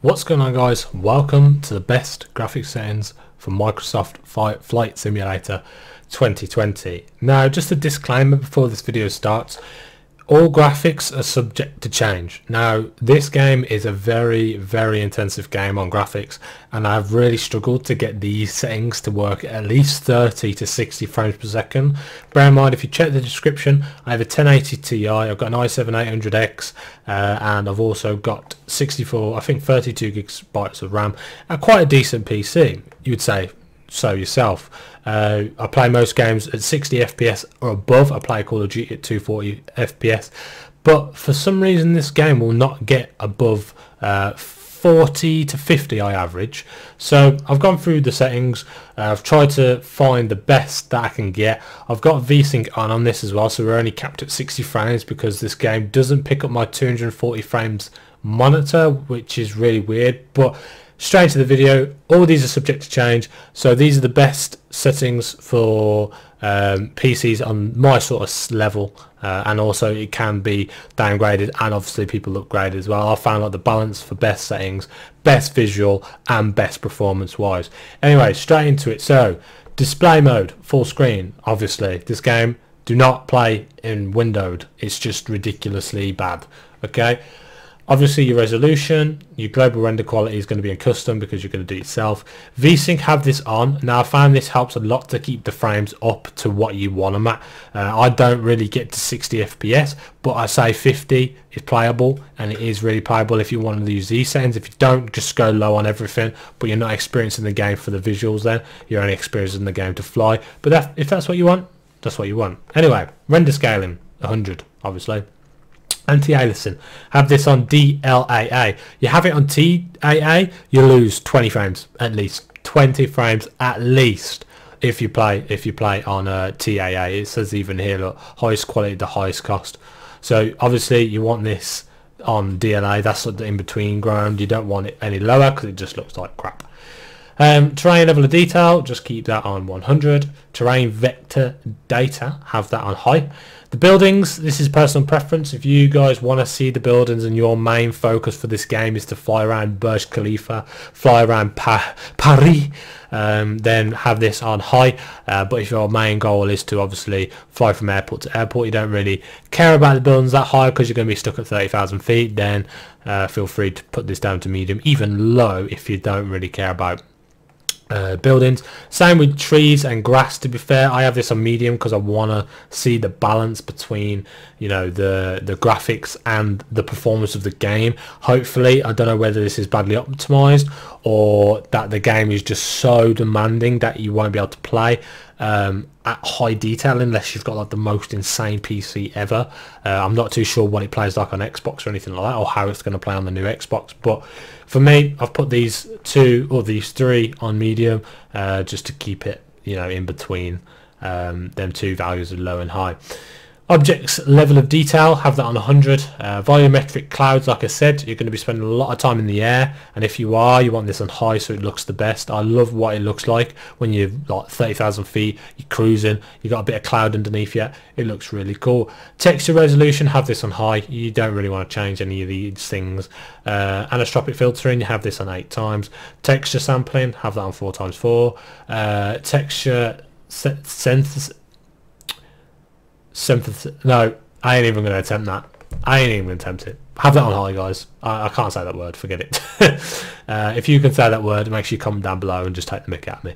What's going on, guys? Welcome to the best graphics settings for Microsoft Flight Simulator 2020. Now, just a disclaimer before this video starts, all graphics are subject to change. Now, this game is a very intensive game on graphics, and I've really struggled to get these settings to work at least 30 to 60 frames per second. Bear in mind, if you check the description, I have a 1080 Ti, I've got an i7 7800X, and I've also got 32 gigabytes of RAM, and quite a decent PC, you'd say so yourself. I play most games at 60 FPS or above. I play Call of Duty at 240 FPS, but for some reason this game will not get above 40 to 50 I average. So I've gone through the settings, I've tried to find the best that I can get. I've got VSync on this as well, so we're only capped at 60 frames because this game doesn't pick up my 240 frames monitor, which is really weird. But straight into the video, all these are subject to change, so these are the best settings for PCs on my sort of level, and also it can be downgraded, and obviously people upgrade as well. I found like the balance for best settings, best visual and best performance wise. Anyway, straight into it. So display mode, full screen. Obviously this game, do not play in windowed, it's just ridiculously bad. Okay, obviously your resolution, your global render quality is going to be in custom because you're going to do it yourself. VSync, have this on. Now I found this helps a lot to keep the frames up to what you want them at. I don't really get to 60 FPS, but I say 50 is playable, and it is really playable if you want to use these settings. If you don't, just go low on everything, but you're not experiencing the game for the visuals then. You're only experiencing the game to fly. But if that's what you want, that's what you want. Anyway, render scaling, 100 obviously. TAA, listen, have this on DLAA. You have it on TAA, you lose 20 frames at least. 20 frames at least if you play on TAA. It says even here, look, highest quality, the highest cost. So obviously you want this on DLAA. That's the in between ground. You don't want it any lower because it just looks like crap. Terrain level of detail, just keep that on 100. Terrain vector data, have that on high. The buildings, this is personal preference. If you guys want to see the buildings and your main focus for this game is to fly around Burj Khalifa, fly around Paris, then have this on high. But if your main goal is to obviously fly from airport to airport, you don't really care about the buildings that high because you're going to be stuck at 30,000 feet, then feel free to put this down to medium, even low if you don't really care about buildings. Same with trees and grass. To be fair, I have this on medium because I want to see the balance between, you know, the graphics and the performance of the game. Hopefully, I don't know whether this is badly optimized or that the game is just so demanding that you won't be able to play at high detail unless you've got like the most insane PC ever. I'm not too sure what it plays like on Xbox or anything like that, or how it's going to play on the new Xbox, but for me I've put these two or these three on medium just to keep it, you know, in between them two values of low and high. Objects level of detail, have that on 100. Volumetric clouds, like I said, you're going to be spending a lot of time in the air, and if you are, you want this on high so it looks the best. I love what it looks like when you're like 30,000 feet, you're cruising, you got a bit of cloud underneath you, it looks really cool. Texture resolution, have this on high. You don't really want to change any of these things. Anisotropic filtering, you have this on 8x. Texture sampling, have that on 4x4. Texture synthesis, no, I ain't even going to attempt that. I ain't even going to attempt it. Have that on high, guys. I can't say that word, forget it. If you can say that word, make sure you comment down below and just take the mick at me.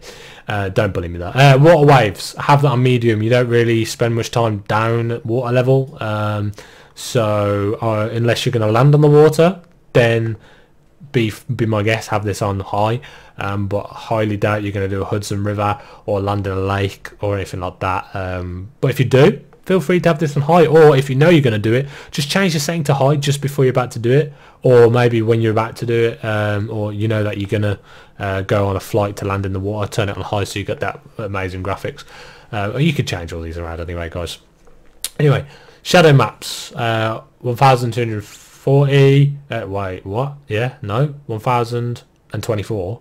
Don't bully me though. Water waves, have that on medium. You don't really spend much time down at water level, so unless you're going to land on the water, then be my guest, have this on high, but highly doubt you're going to do a Hudson River or land in a lake or anything like that. But if you do, feel free to have this on high, or if you know you're going to do it, just change the setting to high just before you're about to do it, or maybe when you're about to do it, or you know that you're going to go on a flight to land in the water, turn it on high so you get that amazing graphics. You could change all these around anyway, guys. Anyway, shadow maps, 1240, wait, what? Yeah, no, 1024.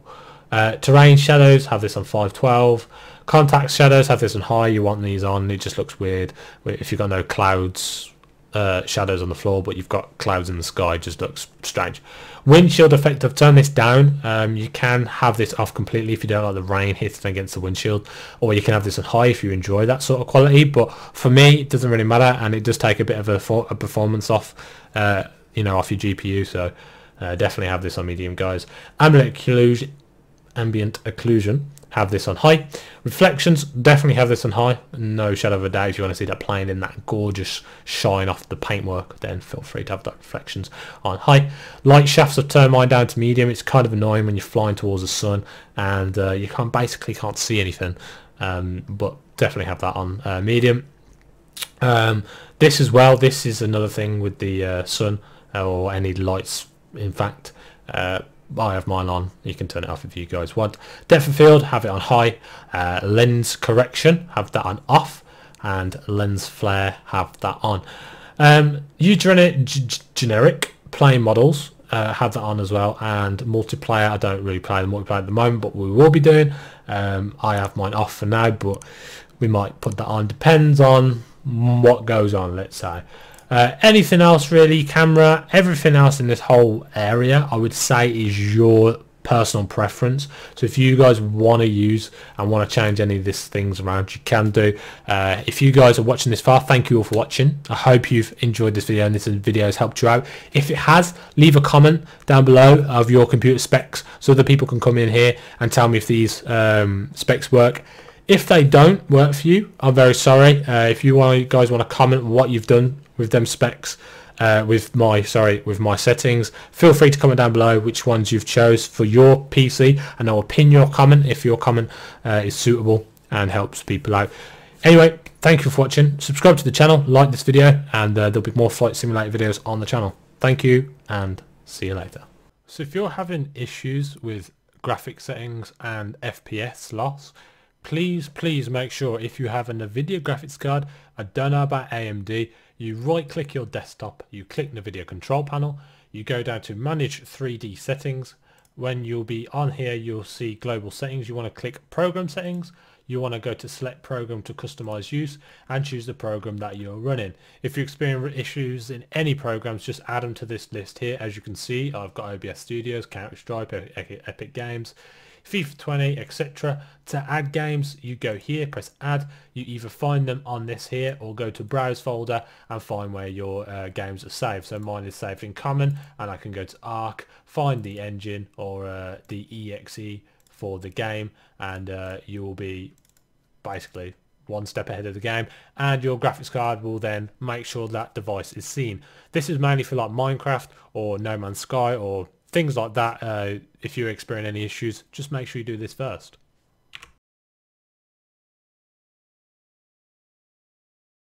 Terrain shadows, have this on 512. Contact shadows, have this on high. You want these on, it just looks weird if you've got no clouds shadows on the floor, but you've got clouds in the sky. Just looks strange. Windshield effect, I've turned this down. You can have this off completely if you don't like the rain hitting against the windshield, or you can have this on high if you enjoy that sort of quality. But for me, it doesn't really matter, and it does take a bit of a performance off, you know, off your GPU. So definitely have this on medium, guys. Ambient occlusion, have this on high. Reflections, definitely have this on high, no shadow of a doubt. If you want to see that playing in that gorgeous shine off the paintwork, then feel free to have that reflections on high. Light shafts, have turned mine down to medium. It's kind of annoying when you're flying towards the sun and you basically can't see anything, but definitely have that on medium. This as well, this is another thing with the sun or any lights, in fact. I have mine on. You can turn it off if you guys want. Depth of field, have it on high. Lens correction, have that on off, and lens flare, have that on. Generic play models, have that on as well. And multiplayer, I don't really play the multiplayer at the moment, but we will be doing. I have mine off for now, but we might put that on. Depends on what goes on, let's say. Anything else really, camera, everything else in this whole area, I would say is your personal preference. So if you guys want to use and want to change any of these things around, you can do. If you guys are watching this far, thank you all for watching. I hope you've enjoyed this video and this video has helped you out. If it has, leave a comment down below of your computer specs so other people can come in here and tell me if these specs work. If they don't work for you, I'm very sorry. If you guys want to comment what you've done with them specs, with my settings, feel free to comment down below which ones you've chose for your PC, and I will pin your comment if your comment is suitable and helps people out. Anyway, thank you for watching. Subscribe to the channel, like this video, and there'll be more Flight Simulator videos on the channel. Thank you and see you later. So if you're having issues with graphic settings and FPS loss, please make sure, if you have a Nvidia graphics card, I don't know about AMD, you right click your desktop, you click Nvidia control panel, you go down to manage 3D settings. When you'll be on here, you'll see global settings. You want to click program settings. You want to go to select program to customize use and choose the program that you're running. If you experience issues in any programs, just add them to this list here. As you can see, I've got OBS Studios, Counter Strike, Epic Games, FIFA 20, etc. To add games, you go here, press add. You either find them on this here or go to browse folder and find where your games are saved. So mine is saved in common, and I can go to Arc, find the engine or the EXE for the game, and you will be basically one step ahead of the game, and your graphics card will then make sure that device is seen. This is mainly for like Minecraft or No Man's Sky or things like that. If you're experiencing any issues, just make sure you do this first.